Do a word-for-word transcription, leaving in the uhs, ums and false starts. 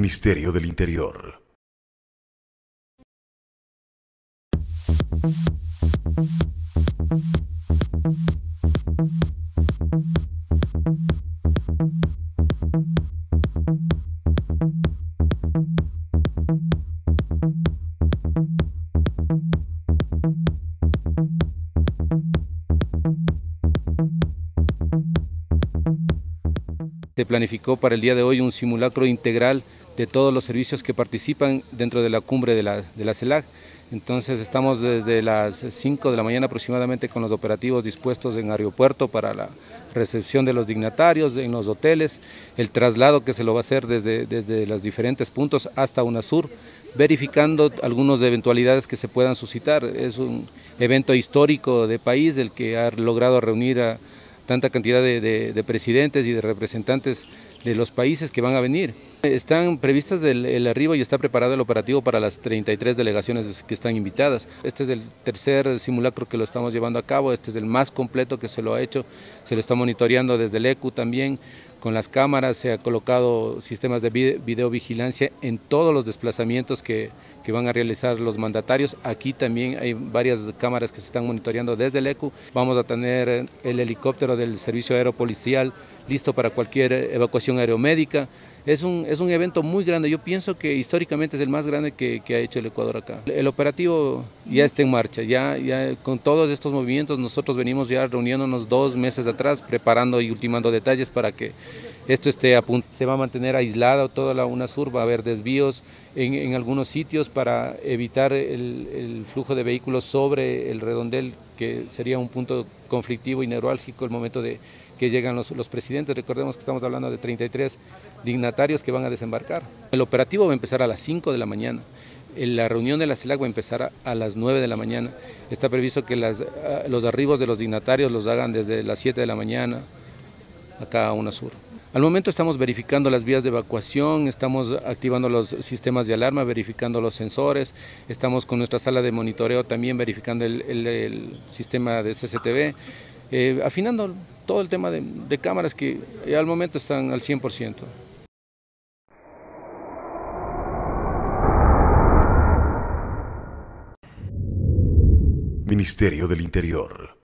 Ministerio del Interior. Se planificó para el día de hoy un simulacro integral de todos los servicios que participan dentro de la cumbre de la, de la CELAC. Entonces estamos desde las cinco de la mañana aproximadamente con los operativos dispuestos en aeropuerto para la recepción de los dignatarios, en los hoteles, el traslado que se lo va a hacer desde, desde los diferentes puntos hasta UNASUR, verificando algunas eventualidades que se puedan suscitar. Es un evento histórico de país el que ha logrado reunir a tanta cantidad de, de, de presidentes y de representantes de los países que van a venir. Están previstas el, el arribo y está preparado el operativo para las treinta y tres delegaciones que están invitadas. Este es el tercer simulacro que lo estamos llevando a cabo, este es el más completo que se lo ha hecho, se lo está monitoreando desde el E C U también, con las cámaras, se ha colocado sistemas de videovigilancia en todos los desplazamientos que, que van a realizar los mandatarios. Aquí también hay varias cámaras que se están monitoreando desde el E C U. Vamos a tener el helicóptero del servicio aeropolicial listo para cualquier evacuación aeromédica. Es un, es un evento muy grande, yo pienso que históricamente es el más grande que, que ha hecho el Ecuador acá. El operativo ya está en marcha, ya, ya con todos estos movimientos nosotros venimos ya reuniéndonos dos meses atrás, preparando y ultimando detalles para que esto esté a punto. Se va a mantener aislada toda la UNASUR, va a haber desvíos en, en algunos sitios para evitar el, el flujo de vehículos sobre el redondel, que sería un punto conflictivo y neurálgico el momento de que llegan los, los presidentes. Recordemos que estamos hablando de treinta y tres dignatarios que van a desembarcar. El operativo va a empezar a las cinco de la mañana, la reunión de la CELAC va a empezar a, a las nueve de la mañana, está previsto que las, los arribos de los dignatarios los hagan desde las siete de la mañana acá a UNASUR. Al momento estamos verificando las vías de evacuación, estamos activando los sistemas de alarma, verificando los sensores, estamos con nuestra sala de monitoreo también verificando el, el, el sistema de C C T V, eh, afinando todo el tema de, de cámaras que al momento están al cien por ciento. Ministerio del Interior.